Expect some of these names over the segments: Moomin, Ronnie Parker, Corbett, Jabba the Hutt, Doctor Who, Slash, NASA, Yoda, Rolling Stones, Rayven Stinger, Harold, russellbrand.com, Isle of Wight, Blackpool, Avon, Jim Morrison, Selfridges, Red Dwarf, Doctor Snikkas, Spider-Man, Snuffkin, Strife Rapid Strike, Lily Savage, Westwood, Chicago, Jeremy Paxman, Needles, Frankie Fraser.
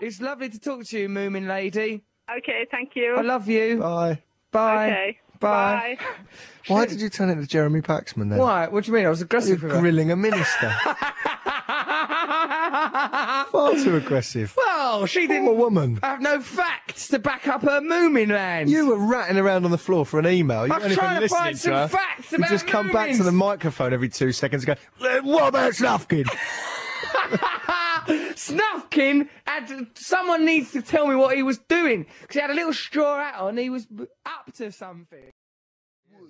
It's lovely to talk to you, Moomin lady. Okay, thank you. I love you. Bye. Bye. Okay. Bye. Why did you turn into Jeremy Paxman then? Why? What do you mean? I was aggressive. You're grilling a minister. Far too aggressive. Well, she didn't. Poor woman. I have no facts to back up her Moomin land. You were ratting around on the floor for an email. You weren't even listening to her. I was trying to find some facts about Moomins. You just come back to the microphone every 2 seconds and go, what about Snuffkin? Snuffkin had. Someone needs to tell me what he was doing, because he had a little straw hat on. He was up to something.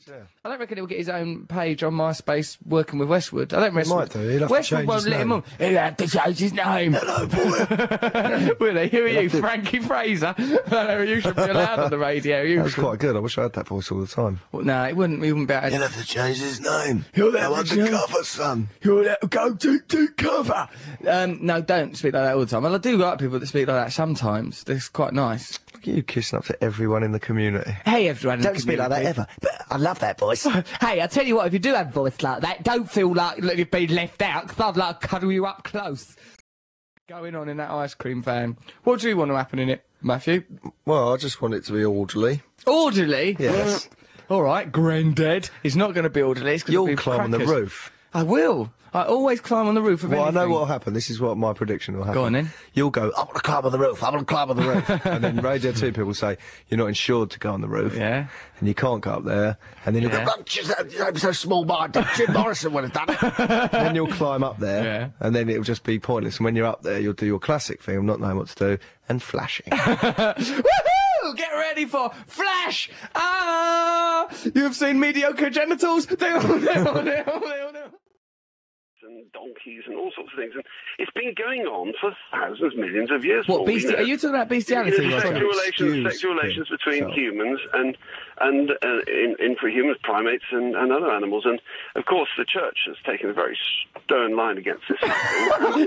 Yeah. I don't reckon he'll get his own page on MySpace working with Westwood. I don't reckon. He might do. He'll have Westwood won't let him on. He'll have to change his name. Hello, boy. Will he? Who are you, Frankie Fraser? You should be allowed on the radio. That was quite good. I wish I had that voice all the time. Well, no, it wouldn't. He wouldn't be able to. He'll have to change his name. He'll have to cover, son. He'll have to go to cover. No, don't speak like that all the time. And I do like people that speak like that sometimes. It's quite nice. Look at you kissing up to everyone in the community. Hey, everyone in the community. Don't speak like that ever. But I love that voice. Hey, I tell you what, if you do have a voice like that, don't feel like you've been left out, because I'd like to cuddle you up close. Going on in that ice cream van. What do you want to happen in it, Matthew? Well, I just want it to be orderly. Orderly? Yes. All right, granddad. It's not going to be orderly. It's going to be crackers. You'll climb on the roof. I will. I always climb on the roof of anything. Well, I know what'll happen. This is what my prediction will happen. Go on, then. You'll go, I want to climb on the roof, I want to climb on the roof. And then Radio 2 people will say, you're not insured to go on the roof. Yeah. And you can't go up there. And then you'll go, I'm so small-minded. Jim Morrison would have done it. Then you'll climb up there. Yeah. And then it'll just be pointless. And when you're up there, you'll do your classic thing of not knowing what to do and flashing. Woohoo! Get ready for Flash! Ah! You've seen mediocre genitals. They all. And donkeys and all sorts of things, and it's been going on for thousands, millions of years. What beastie? Are you talking about bestiality? You know, sexual relations between humans and for humans, primates and other animals, and of course the church has taken a very stern line against this.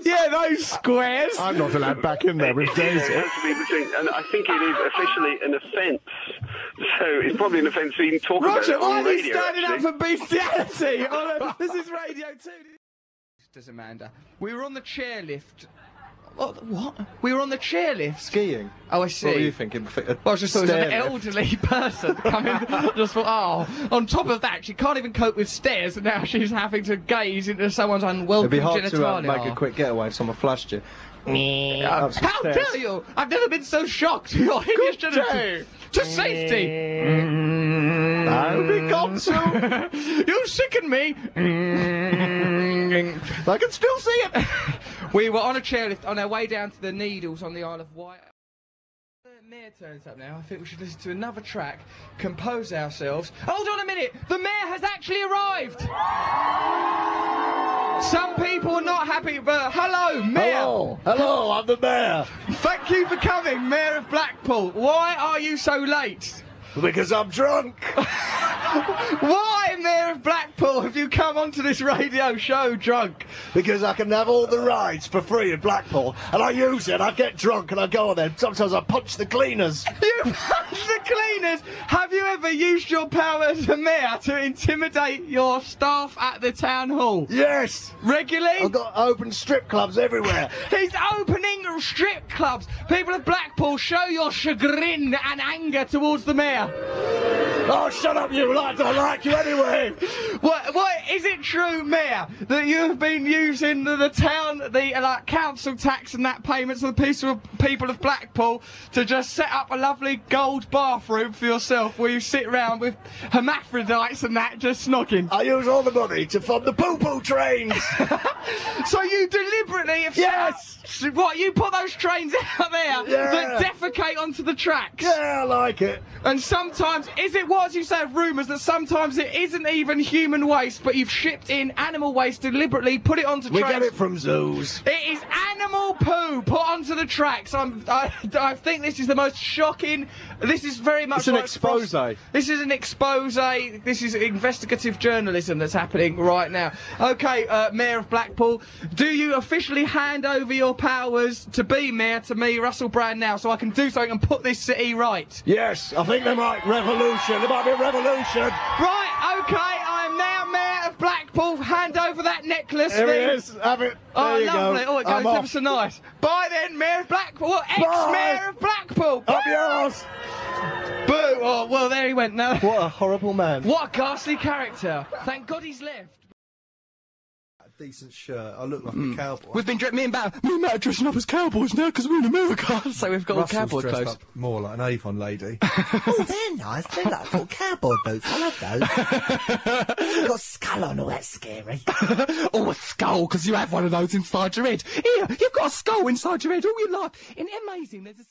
Yeah, those squares. I'm not allowed back in there with Daisy. It has to be between, and I think it is officially an offence. So it's probably an offence to even talk about it on radio. Roger, why are you standing up for bestiality? This is Radio 2. Does Amanda? We were on the chairlift. What? We were on the chairlift skiing. Oh, I see. What were you thinking? Well, I just thought it was an elderly person coming. I just thought, oh, on top of that, she can't even cope with stairs, and now she's having to gaze into someone's unwelcome genitalia. It'd be hard to make a quick getaway if someone flashed you. How dare you? I've never been so shocked. Your hideous genitalia. To safety. I'll be gone soon. You sicken me. I can still see it! We were on a chairlift on our way down to the Needles on the Isle of Wight. The mayor turns up now. I think we should listen to another track, compose ourselves. Hold on a minute! The mayor has actually arrived! Some people are not happy, but hello, mayor! Hello, I'm the mayor! Thank you for coming, Mayor of Blackpool. Why are you so late? Because I'm drunk! Why, Mayor of Blackpool, have you come onto this radio show drunk? Because I can have all the rides for free in Blackpool, and I use it, I get drunk and I go on there. Sometimes I punch the cleaners. You punch the cleaners? Have you ever used your power as a mayor to intimidate your staff at the town hall? Yes! Regularly? I've got open strip clubs everywhere. He's opening strip clubs! People of Blackpool, show your chagrin and anger towards the mayor. Oh, shut up, you lads! I like you anyway! What is it true, Mayor, that you've been using the town, council tax and that payments of the people of Blackpool to just set up a lovely gold bathroom for yourself where you sit round with hermaphrodites and that, just snogging? I use all the money to fund the poo-poo trains! So you deliberately have set up, what, you put those trains out there that defecate onto the tracks? Yeah, I like it. And sometimes, what you say of rumours that sometimes it isn't even human waste, but you've shipped in animal waste deliberately, put it onto tracks. We get it from zoos. It is animal poo put onto the tracks. I think this is the most shocking. This is very much. It's an expose. This is an expose. This is investigative journalism that's happening right now. Okay, Mayor of Blackpool, do you officially hand over your powers to be mayor to me, Russell Brand, now, so I can do something and put this city right? Yes, I think they might revolution. There might be a revolution. Right, okay, I am now Mayor of Blackpool. Paul, hand over that necklace. There it is. Have it. Oh, lovely. Oh, it goes ever so nice. Bye then, Mayor of Blackpool. Ex-Mayor of Blackpool. Up yours. Boo. Oh, well, there he went now. What a horrible man. What a ghastly character. Thank God he's left. Decent shirt. I look like a cowboy. We've been me and Matt are dressing up as cowboys now because we're in America. So we've got Russell's all cowboy clothes. Up more like an Avon lady. Oh, they're nice. They're like little cowboy boots. I love those. You've got a skull on. All that's scary. Oh, a skull, because you have one of those inside your head. Here, you've got a skull inside your head all your life. Isn't it amazing? There's a...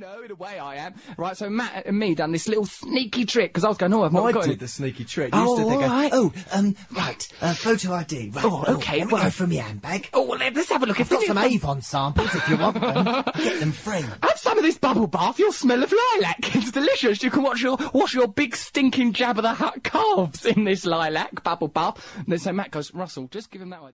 No, in a way I am. Right, so Matt and me done this little sneaky trick, because I was going, oh, I've not got it. I did the sneaky trick. Photo ID. Right. Oh, okay. Let me go from your handbag. Oh, well, let's have a look. I've got some Avon samples if you want them. Get them free. Have some of this bubble bath, you'll smell of lilac. It's delicious. You can wash your big stinking Jabba the Hutt calves in this lilac bubble bath. And then so Matt goes, Russell, just give him that one.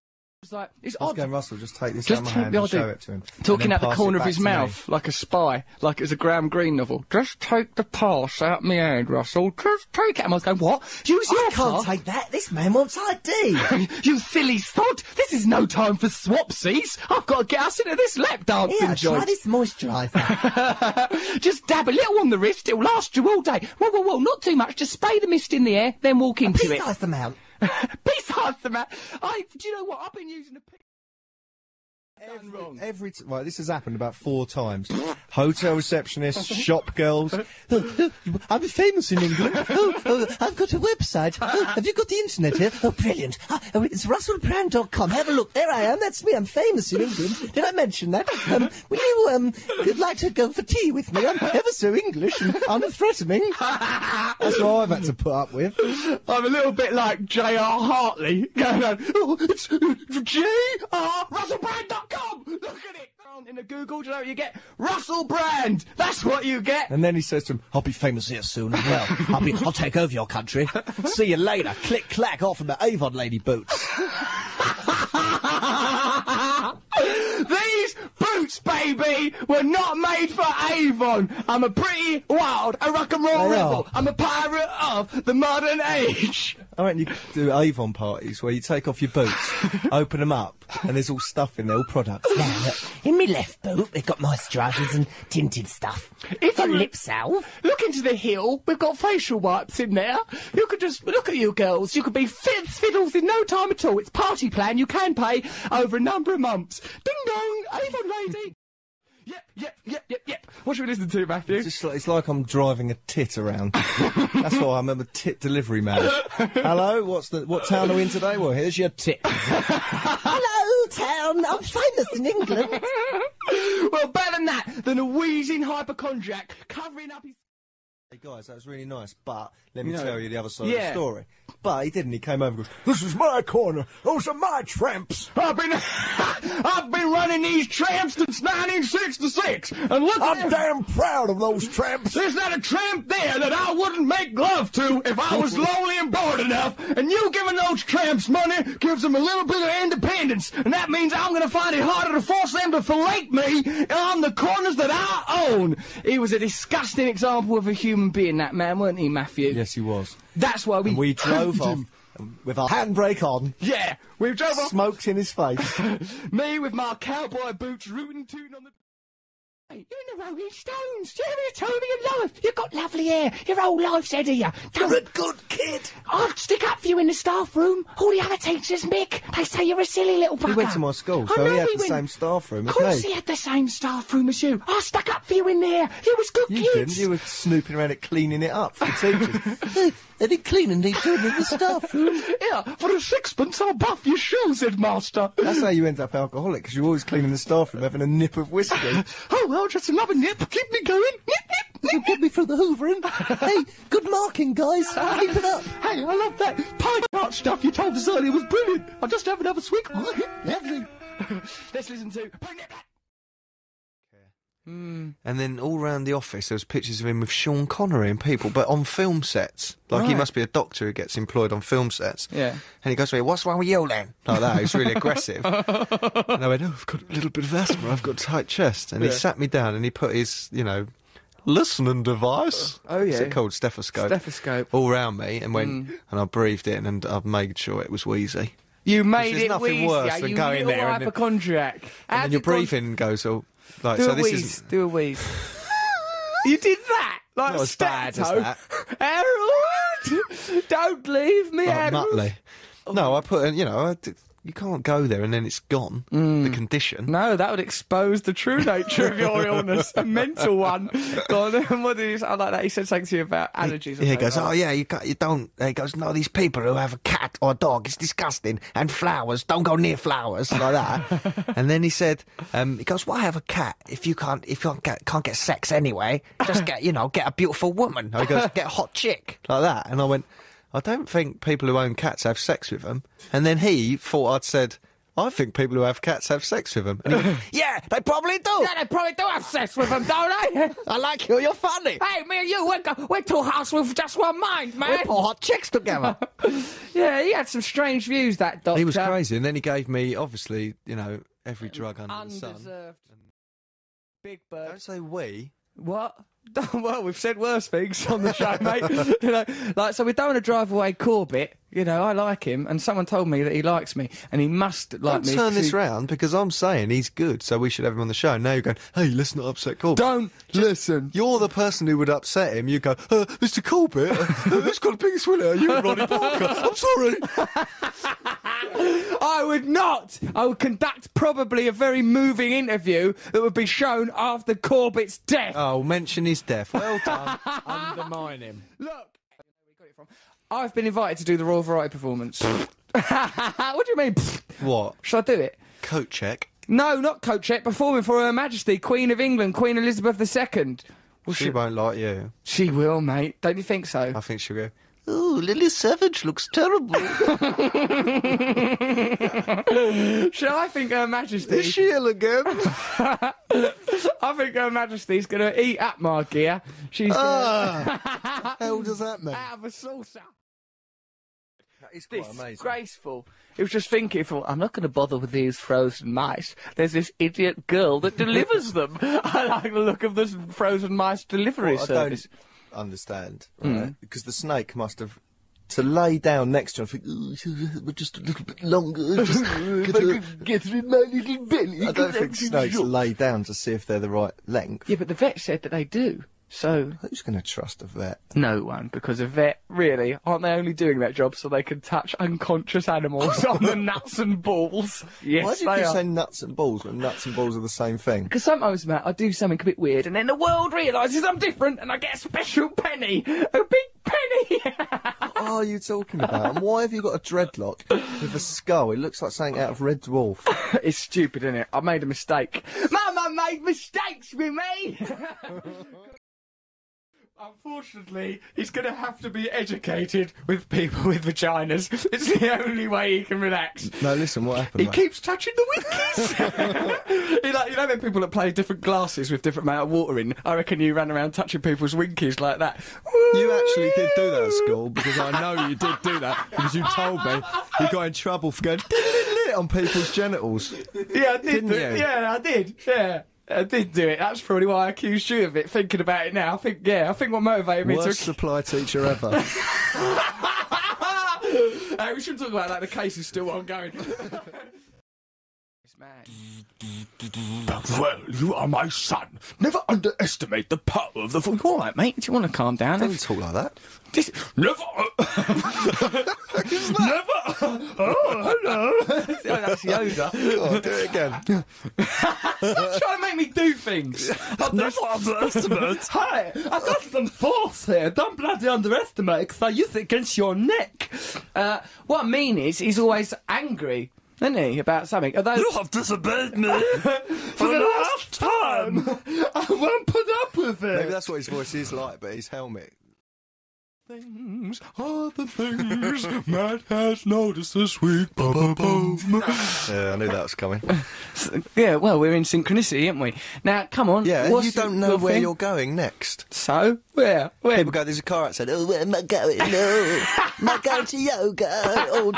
Like, it's odd. Going, Russell, just take this out my hand and show it to him. Talking out the corner of his mouth, like a spy, like it was a Graham Greene novel. Just take the pass out my hand, Russell. Just take it. And I was going, what? Use your pass? I can't take that. This man wants ID. You silly sod. This is no time for swapsies. I've got to get us into this lap dancing joint. Try this moisturiser. Just dab a little on the wrist. It'll last you all day. Whoa, whoa, whoa. Not too much. Just spray the mist in the air, then walk into it. Besides the mount. Besides the man, do you know what? I've been using a Right, this has happened about 4 times. Hotel receptionists, shop girls. I'm famous in England. I've got a website. Have you got the internet here? Oh, brilliant. It's russellbrand.com. Have a look. There I am. That's me. I'm famous in England. Did I mention that? Would you like to go for tea with me? I'm ever so English and unthreatening. That's all I've had to put up with. I'm a little bit like J.R. Hartley. Oh, it's J.R. russellbrand.com. Come, look at it! In the Google, do you know what you get? Russell Brand! That's what you get! And then he says to him, I'll be famous here soon as well. I'll take over your country. See you later. Click, clack, off in the Avon lady boots. These boots, baby, were not made for Avon. I'm a pretty wild, a rock and roll rebel. I'm a pirate of the modern age. I reckon you could do Avon parties where you take off your boots, open them up, and there's all stuff in there, all products. Now, look, in my left boot, we've got moisturisers and tinted stuff. We've got lip salve. Look into the heel. We've got facial wipes in there. You could just look at you girls. You could be fiddles in no time at all. It's party plan. You can pay over a number of months. Ding dong, Avon lady. Yep. What should we listen to, Matthew? It's like I'm driving a tit around. That's why I'm a tit delivery man. Hello, what town are we in today? Well, here's your tit. Hello, town. I'm famous in England. Well, better than that, than a wheezing hypochondriac covering up his... Hey guys, that was really nice, but let me tell you the other side of the story. But he didn't. He came over and goes, this is my corner. Those are my tramps. I've been running these tramps since 1966. And look, I'm damn proud of those tramps. There's not a tramp there that I wouldn't make love to if I was lonely and bored enough. And you giving those tramps money gives them a little bit of independence. And that means I'm going to find it harder to force them to fillet me on the corners that I own. He was a disgusting example of a human being, that man, weren't he, Matthew? Yes, he was. That's why we drove off with our handbrake on. Yeah, we drove off. Smoked in his face. Me with my cowboy boots rootin' tootin' on the... You're in the Rolling Stones. You're having a time of your life. You've got lovely hair. Your whole life's ahead of you. You're a good kid. I'd stick up for you in the staff room. All the other teachers, Mick, they say you're a silly little bugger. He went to my school, so he had the same staff room as me. Of course he had the same staff room as you. I stuck up for you in there. You was good kids. You didn't. You were snooping around it, cleaning it up for the teachers. They did cleaning they did in the staff room. Yeah, for a sixpence I'll buff your shoes, said master. That's how you end up alcoholic, because you're always cleaning the staff room, having a nip of whiskey. Oh, well, just another nip. Keep me going. Nip. You put me through the hoovering. Hey, good marking, guys. Keep it up. Hey, I love that pie chart stuff you told us earlier. It was brilliant. I'll just have another swig. Lovely. Let's listen to... And then all round the office there was pictures of him with Sean Connery and people, but on film sets. Like, he must be a doctor who gets employed on film sets. Yeah. And he goes to me, what's wrong with you, then? Like that, he's really aggressive. And I went, oh, I've got a little bit of asthma, I've got a tight chest. And he sat me down and he put his, listening device. Oh, yeah. What's it called? Stethoscope. Stethoscope. All round me, and went, and I breathed in, and I made sure it was wheezy. You made it wheezy. There's nothing worse than going there and hypochondriac. And then your breathing goes all... Like, do so a this wheeze. Isn't... Do a wheeze. You did that? Like not as bad as that. Harold! Don't leave me, Harold! Like no, I put in, you know... You can't go there and then it's gone, the condition. No, that would expose the true nature of your illness, a mental one. What did he say? I like that. He said something to you about allergies. He goes, oh, yeah, you don't... He goes, no, these people who have a cat or a dog, it's disgusting. And flowers, don't go near flowers, like that. And then he said, he goes, why have a cat if you can't get sex anyway? Just get, you know, get a beautiful woman. Or he goes, get a hot chick, like that. And I went... I don't think people who own cats have sex with them. And then he thought I'd said, I think people who have cats have sex with them. And he went, yeah, they probably do. Yeah, they probably do have sex with them, don't they? I like you, you're funny. Hey, me and you, we're two hearts with just one mind, man. We're poor hot chicks together. Yeah, he had some strange views, that doctor. He was crazy. And then he gave me, obviously, you know, every drug under the sun. Big bird. Don't say we. What? Well, we've said worse things on the show, mate. You know, like, so we don't want to drive away Corbett. You know, I like him, and someone told me that he likes me, and he must like me. Don't turn this round, because I'm saying he's good, so we should have him on the show. Now you're going, hey, let's not upset Corbett. Don't listen. You're the person who would upset him. You go, Mr. Corbett, this got a big swiller. Are you and Ronnie Parker? I'm sorry. I would not. I would conduct probably a very moving interview that would be shown after Corbett's death. Oh, mention his death. Well done. Undermine him. Look. I've been invited to do the Royal Variety performance. What do you mean? What? Should I do it? Coat check? No, not coat check. Performing for Her Majesty, Queen of England, Queen Elizabeth II. Well, she won't like you. She will, mate. Don't you think so? I think she'll go, ooh, Lily Savage looks terrible. Should I think Her Majesty... Is she ill again? I think Her Majesty's going to eat up my gear. She's gonna... How does that mean? Out of a saucer. It's disgraceful. It was just thinking, I'm not going to bother with these frozen mice. There's this idiot girl that delivers them. I like the look of this frozen mice delivery service. I don't understand, right? Because the snake must have... To lay down next to him and think, just a little bit longer, just get in my little belly. I don't think snakes lay down to see if they're the right length. Yeah, but the vet said that they do, so... Who's going to trust a vet? No one, because a vet, really, aren't they only doing that job so they can touch unconscious animals on the nuts and balls? Yes, why do you say nuts and balls when nuts and balls are the same thing? Because sometimes, Matt, I do something a bit weird and then the world realises I'm different and I get a special penny, a big penny! What are you talking about? And why have you got a dreadlock with a skull? It looks like something out of Red Dwarf. It's stupid, isn't it? I made a mistake. Mama made mistakes with me! Unfortunately, he's going to have to be educated with people with vaginas. It's the only way he can relax. No, listen, what happened? He keeps touching the winkies. You know them people that play different glasses with different amount of water in? I reckon you ran around touching people's winkies like that. You actually did do that at school, because I know you did do that, because you told me you got in trouble for going on people's genitals. Yeah, I did. Didn't you? Yeah, I did. Yeah. I did do it. That's probably why I accused you of it. Thinking about it now, I think what motivated me to... Worst supply teacher ever. We shouldn't talk about that. The case is still ongoing. It's mad. Well, you are my son. Never underestimate the power of the... You all right, mate? Do you want to calm down? Don't talk like that. Never... Never... Oh, hello. Oh, that's Yoda. Oh, do it again. Stop trying to make me do things. Never underestimate. Hi, I got some force here. Don't bloody underestimate, because I use it against your neck. What I mean is, he's always angry. Isn't he? About something. Although, you have disobeyed me for the last time. I won't put up with it. Maybe that's what his voice is like, but his helmet. Things are the things Matt has noticed this week. Boom, boom, boom. Yeah, I knew that was coming. Yeah, well, we're in synchronicity, aren't we? Now, come on. Yeah, you don't know where you're going next. So? Where? Where? People go, there's a car outside. Oh, where am I going? No. Am I going to yoga? Oh,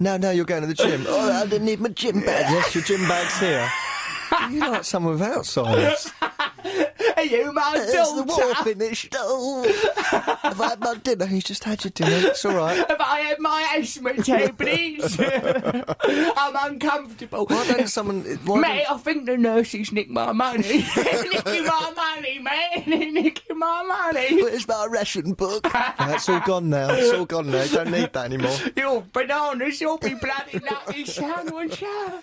no, you're going to the gym. Oh, I didn't need my gym bag. Yes, your gym bag's here. You're like someone without signs. you, man. There's the wolf in his stall. Have I had my dinner? He's just had your dinner. It's all right. Have I had my asthma, please? I'm uncomfortable. Why don't someone... Mate, I think the nurses nicked my money. Nicking my money, mate. Nicking my money. Where's my ration book? That's all gone now. It's all gone now. You don't need that anymore. You're bananas. You'll be bloody lucky. Sound one shower.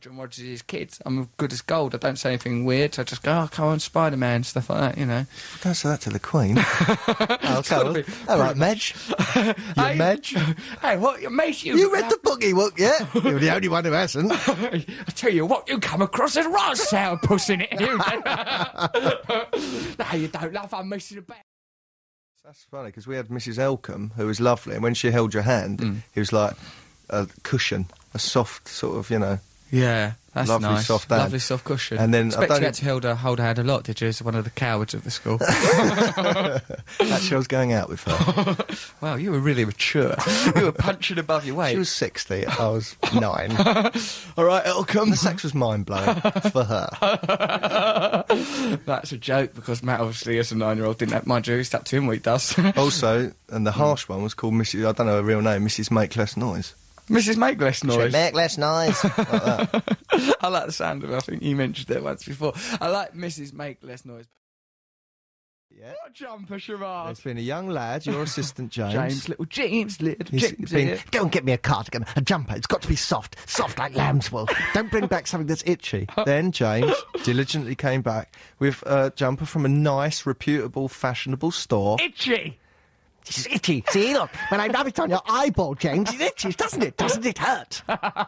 John Rogers' his kids. I'm good as gold. I don't say anything weird. So I just go, oh, come on, Spider-Man, stuff like that, you know. Don't say that to the Queen. Oh, come on. All right, Medge. Hey, Medge. Hey, what, mate, you read the boogie book, yeah? You're the only one who hasn't. I tell you what, you come across as right sour puss in it, you No, you don't love. I'm messing about. That's funny, because we had Mrs. Elcombe, who was lovely, and when she held your hand, it was like a cushion, a soft sort of, you know... Yeah, that's lovely, nice. Soft hand. Lovely soft cushion. And then I expect you had to hold her hand a lot, did you? As one of the cowards of the school. Actually, I was going out with her. Wow, you were really mature. You were punching above your weight. She was 60. I was 9. All right, it'll come. The sex was mind blowing for her. That's a joke because Matt, obviously, as a 9-year-old, didn't have my jury. It's up to him what he does. Also, and the harsh one was called Mrs. I don't know her real name. Mrs. Make Less Noise. Mrs. Make Less Noise. Make Less Noise. Like that. I like the sound of it. I think you mentioned it once before. I like Mrs. Make Less Noise. Yeah. What a jumper, Sherrod. It's been a young lad, your assistant, James. James, little James. Go and get me a cardigan, a jumper. It's got to be soft. Soft like lamb's wool. Don't bring back something that's itchy. Then James diligently came back with a jumper from a nice, reputable, fashionable store. Itchy. It's itchy. See, look, when I rub it on your eyeball, James, it itches, doesn't it? Doesn't it hurt?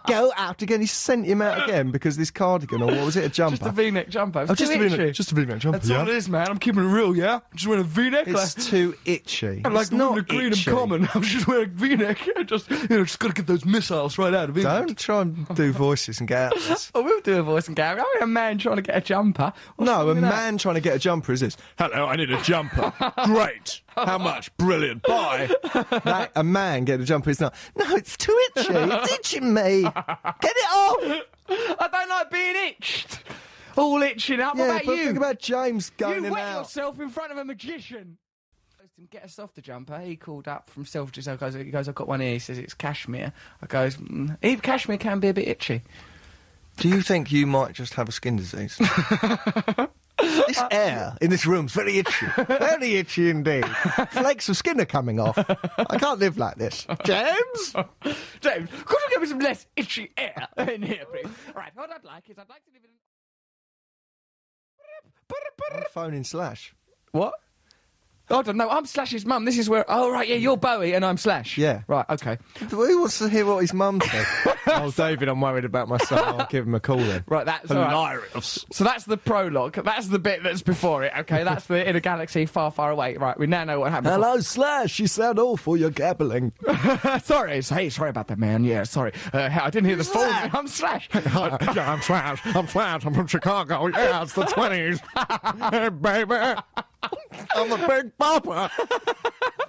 Go out again. He sent him out again because this cardigan, or what was it, a jumper? Just a V-neck jumper. Oh, just a V-neck jumper. That's all it is, man. I'm keeping it real, yeah? I'm just wearing a V-neck. It's too itchy. I'm like not the green and common. I'm just wearing a V-neck. Just got to get those missiles right out of me. Don't try and do voices and get out of this. I will do a voice and get out. I'm a man trying to get a jumper. No, a man trying to get a jumper is this. Hello, I need a jumper. Great. How much? Brilliant. Bye. That, a man get a jumper is not. No, it's too itchy. It's itching me. Get it off. I don't like being itched. All itching up. Yeah, what about you? Think about James going out. You wet yourself in front of a magician. Get a softer jumper. He called up from Selfridges. He goes, I've got one here. He says, it's cashmere. I goes, even cashmere can be a bit itchy. Do you think you might just have a skin disease? This air in this room's very itchy. Very itchy indeed. Flakes of skin are coming off. I can't live like this. James? James, could you give me some less itchy air in here, please? Right, what I'd like to live in... I'm phoning Slash. What? I don't know. I'm Slash's mum. This is where... Oh, right, yeah, you're Bowie and I'm Slash. Yeah. Right, OK. Who wants to hear what his mum said? Oh, David, I'm worried about my son. I'll give him a call then. Right, that's hilarious. So that's the prologue. That's the bit that's before it, OK? That's the in a galaxy far, far away. Right, we now know what happened. Hello, Slash. You sound awful. You're gabbling. Sorry. Hey, sorry about that, man. Yeah, sorry. I didn't hear the full name. I'm Slash. Yeah, I'm Slash. I'm Slash. I'm from Chicago. Yeah, it's the 20s. Hey, baby. I'm a big papa.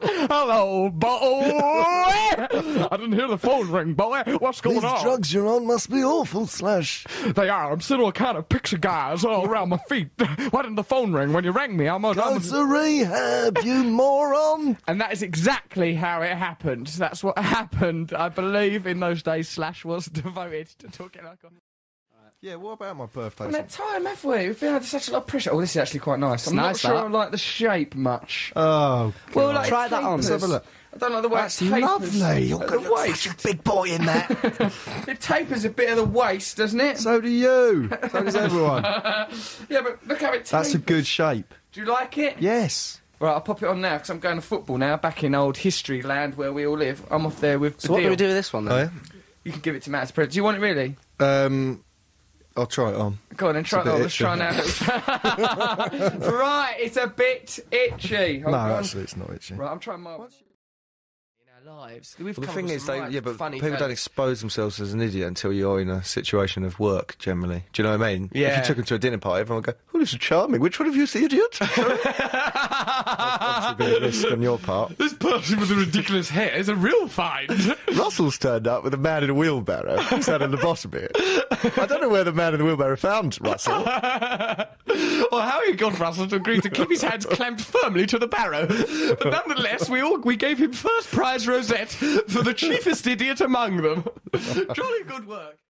Hello, boy. I didn't hear the phone ring, boy. What's going on? These drugs you're on must be awful, Slash. They are. I'm seeing all kind of picture guys all around my feet. Why didn't the phone ring when you rang me? Go to rehab, you moron. And that is exactly how it happened. That's what happened. I believe in those days, Slash was devoted to talking like a... Yeah, what about my birthday? We've had time, have we? We've been under such a lot of pressure. Oh, this is actually quite nice. I'm not sure I like the shape much. Oh, God. Well, like, try that on. Let's have a look. I don't know the way it's tapers. That's lovely. You're going to look such a big boy in that. It tapers a bit of the waist, doesn't it? So do you. So does everyone. Yeah, but look how it tapers. That's a good shape. Do you like it? Yes. Right, I'll pop it on now, because I'm going to football now, back in old history land where we all live. I'm off there with the deal. So what do we do with this one, then? Oh, yeah? You can give it to Matt as a present. Do you want it, really? I'll try it on. Go on, then, try it on. Let's try now. Right, it's a bit itchy. No, actually, it's not itchy. Right, I'm trying my... lives. We've well, the thing is, they, yeah, but people don't expose themselves as an idiot until you're in a situation of work, generally. Do you know what I mean? Yeah. If you took them to a dinner party, everyone would go, "Oh, this is charming. Which one of you is the idiot?" That's obviously been a risk on your part. This person with the ridiculous hair is a real find. Russell's turned up with a man in a wheelbarrow sat on the bottom of it. I don't know where the man in the wheelbarrow found Russell. Or how he got Russell to agree to keep his hands clamped firmly to the barrow. But nonetheless, we gave him first prize rosette for the chiefest idiot among them. Jolly good work.